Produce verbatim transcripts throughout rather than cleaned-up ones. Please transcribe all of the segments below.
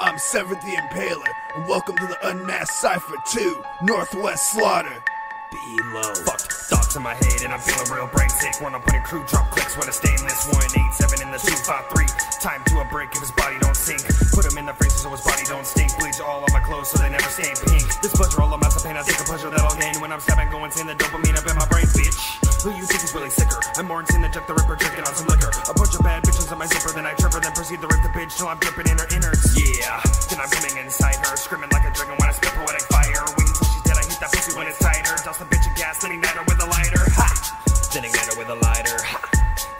I'm Severed the Impaler, and welcome to the Unmasked Cypher two Northwest Slaughter. B-Lowie. Fucked thoughts in my head, and I'm feeling real brain sick. Wanna put a crew drop clicks with a stainless one eight seven in the two five three. Time to a break if his body don't sink. Put him in the freezer so his body don't stink. Bleach all on my clothes so they never stain pink. This pleasure all on my pain, I take a pleasure that I'll gain when I'm stabbing, going insane. The dopamine up in my brain, bitch. Who you think is really sicker? I'm more insane than Jack the Ripper drinking on some liquor. A bunch of bad bitches on my zipper, then I trip her, then proceed to rape the bitch till I'm dripping in her innards. Yeah, then I'm coming inside her, screaming like a dragon when I spit poetic fire. Waiting till she's dead, I hit that pussy when it's tighter. Toss the bitch a gas, then ignite her with a lighter. Ha! Then ignite her with a lighter. Ha!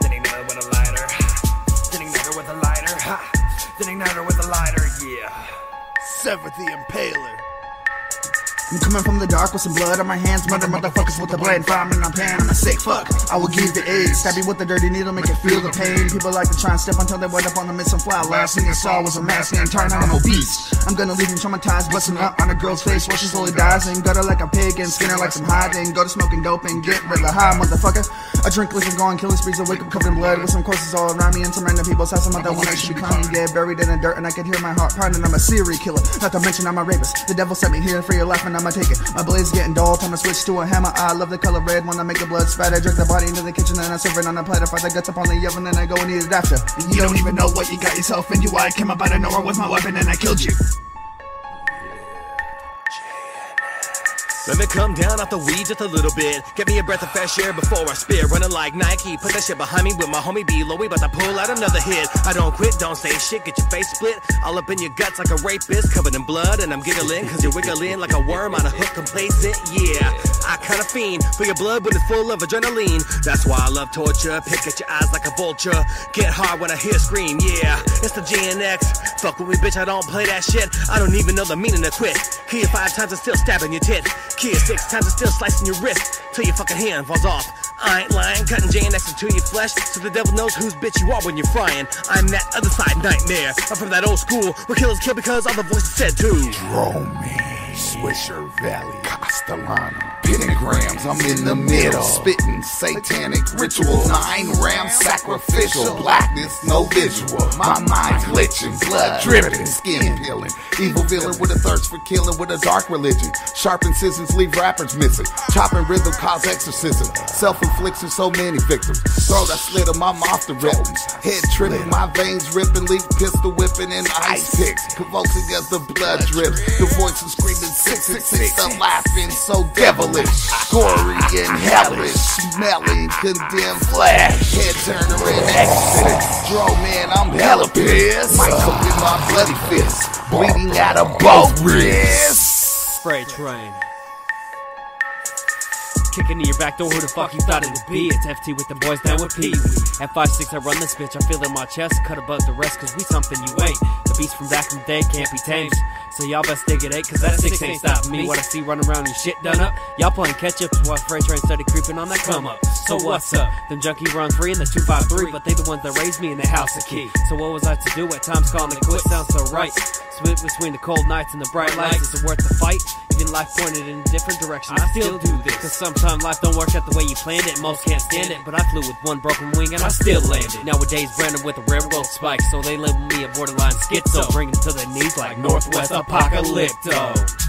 Then ignite her with a lighter. Ha! Then ignite her with a lighter. Ha! Then ignite her with a lighter. Yeah. Sever the Impaler. I'm coming from the dark with some blood on my hands. Murder motherfuckers with the blade, fire and I'm pan. I'm a sick fuck, I will give the AIDS. Stab you with a dirty needle, make it feel the pain. People like to try and step until they wet up on the mid some fly. Last thing I saw was a mask and turn on no beast. I'm gonna leave him traumatized, busting up on a girl's face while she slowly dies, and gut her like a pig and skin her like some hide. Then go to smoking dope and get rid of high, motherfucker. I drink liquor, go on killing sprees, I wake up covered in blood with some corpses all around me and some random people's house. I'm not that one that should be climbing, get buried in the dirt, and I could hear my heart pounding. I'm a serial killer, not to mention I'm a rapist. The devil sent me here for your life, and I'm I'ma take it. My blade's getting dull, time to switch to a hammer. I love the color red when I make the blood spat. I drink the body into the kitchen and I serve it on a platter. Fry the guts up on the oven and I go and eat it after. You, you don't even know what you got yourself into. I came up out of nowhere with my weapon and I killed you. Let me come down off the weed just a little bit. Get me a breath of fresh air before I spit. Running like Nike, put that shit behind me. With my homie B-Lowie, about to pull out another hit. I don't quit, don't say shit, get your face split. All up in your guts like a rapist, covered in blood. And I'm giggling, cause you're wiggling like a worm on a hook, complacent, yeah. I kinda fiend for your blood, but it's full of adrenaline. That's why I love torture, pick at your eyes like a vulture. Get hard when I hear a scream, yeah. It's the J N X, fuck with me bitch, I don't play that shit. I don't even know the meaning of quit. Here five times and still stabbing your tit. Kid six times and still slicing your wrist till your fucking hand falls off. I ain't lying, cutting J N X into your flesh so the devil knows whose bitch you are when you're frying. I'm that other side nightmare. I'm from that old school where killers kill because all the voices said to. Droman, Swisher Valley, Castellano, pentagrams, I'm in the middle. Spitting satanic rituals, nine rams sacrificial. Blackness, no visual. My mind glitching, blood dripping, skin peeling. Evil villain with a thirst for killing, with a dark religion. Sharpened scissors leave rappers missing. Chopping rhythm cause exorcism. Self-infliction, so many victims. Throw that slit of my mouth to rip. Head tripping, my veins ripping, leaf pistol whipping and ice picks. Convulsing as the blood drips. The voices screaming six six six. I'm laughing so devilish. Gory and hellish, smelling condemned flesh. Head turner and accident. Droman, I'm hella pissed. Might cook in my bloody fist, bleeding out of both wrists. Freight train kicking to your back door, who the fuck you thought it would be? It's F T with the boys down with Pee Wee. At five six I run this bitch, I feel it in my chest. Cut above the rest, cause we something you ain't. The beast from back in the day can't be tamed, so y'all best dig it, eh? Cause that six ain't stopping me. What I see running around and shit done up. Y'all playing catch up, while freight train started creeping on that come up. So what's up? Them junkie run free in the two five three, but they the ones that raised me in the house of key. So what was I to do? At times calling it quit sounds so right. Split between the cold nights and the bright lights. Is it worth the fight? Even life pointed in a different direction, I still do this. Cause sometimes life don't work out the way you planned it. Most can't stand it, but I flew with one broken wing and I still landed. Nowadays branded with a railroad spike, so they label me a borderline schizo. Bring it to their knees like Northwest Apocalypto.